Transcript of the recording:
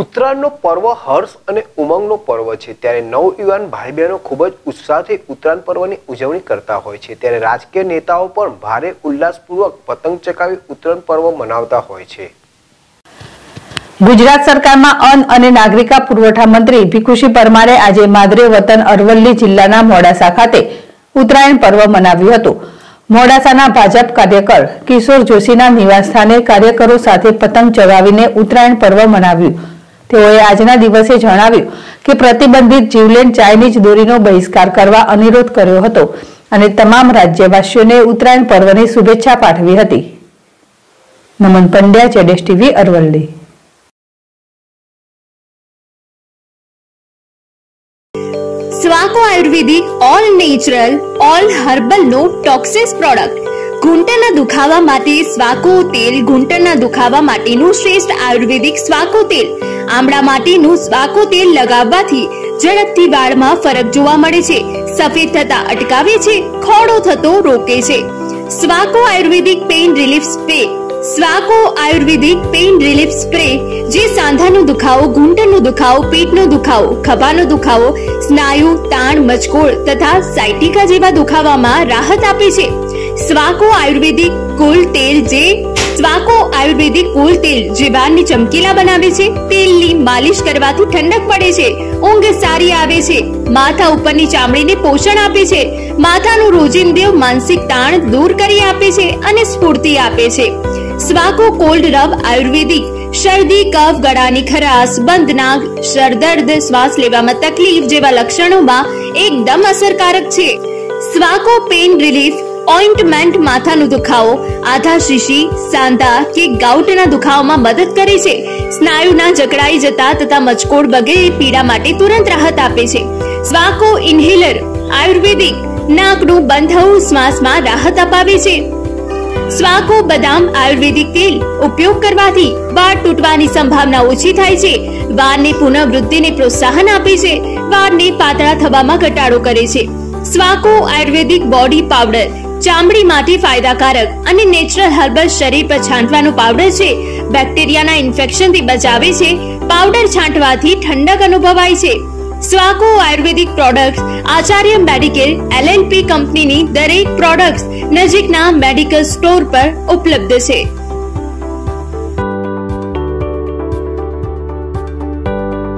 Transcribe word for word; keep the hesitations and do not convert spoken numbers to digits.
उत्तरायणनो पर्व हर्ष अने उमंगनो पर्व छे त्यारे नवयुवान भाई बहनों खूब ज उत्साहथी उत्तरायण पर्वनी उजवणी करता होय छे त्यारे राजकीय नेताओं पण भारे उल्लासपूर्वक पतंग चकावी उत्तरायण पर्व मनावता होय छे। गुजरात सरकार में अन्न और नागरिक पुरवठा मंत्री भीकुशी परमारे आज मादरे वतन अरवल्ली जिल्लाना मोडासा खाते उत्तरायण पर्व मनाव्युं हतुं। मोडासाना भाजप कार्यकर किशोर जोशीना निवासस्थाने कार्यकरो साथे पतंग चगावीने उत्तरायण पर्व मनाव्युं। તેઓએ આજના દિવસે જણાવ્યું કે પ્રતિબંધિત જીવલેણ ચાઇનીઝ દોરીનો બહિષ્કાર કરવા અનુરોધ કર્યો હતો અને તમામ રાજ્યવાસીઓને ઉત્તરાયણ પર્વની શુભેચ્છા પાઠવી હતી। નમન પંડ્યા, જેડેશ ટીવી, અરવલ્લી। સ્વાકો આયુર્વેદિક all natural all herbal no toxins product घूंटना दुखावा माटे स्वाको तेल। घूंटना दुखावा माटेनु श्रेष्ठ आयुर्वेदिक स्वाको तेल। आमड़ा माटेनु स्वाको तेल लगाववाथी झड़पथी वाळमां फरक जोवा मळे छे, सफेद थता अटकावे छे, खोड़ो थतो रोके छे। स्वाको Ayurvedic pain relief spray. स्वाको Ayurvedic pain relief spray जे सांधानो दुखावो, घूंटनो दुखावो, पेटनो दुखावो, खभानो दुखावो, स्नायु, ताण, मचकोड़ तथा साइटिका जेवा दुखावामां राहत आपे छे। स्वाको आयुर्वेदिक कूल तेल जे स्वाको आयुर्वेदिक कूल तेल जीवाणने चमकीला बनावे छे। तेलनी मालिश करवाथी ठंडक पड़े छे, ऊंघ सारी आवे छे, माथा उपरनी चामड़ीने पोषण आपे छे, माथानो रोजिंदो मानसिक ताण दूर करी आपे छे अने स्फूर्ति आपे छे। स्वाको कोल्ड रब आयुर्वेदिक शर्दी, कफ, गळानी खराश, बंद नाक, सरदर्द, श्वास लेवामां तकलीफ जेवा लक्षणोमां एकदम असरकारक छे। स्वाको पेन रिलीफ ऑइंटमेंट माथानो दुखावो, आधा शीशी, सांधा के गाउटना दुखावामां मदद करे छे। स्नायुना जकड़ाई जता तथा मचकोड़ वगैरे पीड़ा माटे तुरंत राहत आपे छे। स्वाको इनहेलर आयुर्वेदिक नाकनुं बंद होवुं श्वासमां राहत अपावे छे। स्वाको बदाम आयुर्वेदिक तेल उपयोग करवाथी वाળ તૂટવાની સંભાવના ઓછી થાય છે, વાળને પુનઃવૃદ્ધિને પ્રોત્સાહન આપે છે, વાળને પાતળા થવામાં ઘટાડો કરે છે। સ્વાકો આયુર્વેદિક બોડી પાવડર ચામડી માટે ફાયદાકારક અને નેચરલ હર્બલ શરીર પર છાંટવાનો પાવડર છે, બેક્ટેરિયાના ઇન્ફેક્શનથી બચાવે છે। પાવડર છાંટવાથી ઠંડક અનુભવાય છે। स्वाको Ayurvedic products Acharya medical L and P company नी दरेक प्रोडक्ट्स नजीकना मेडिकल स्टोर पर उपलब्ध है।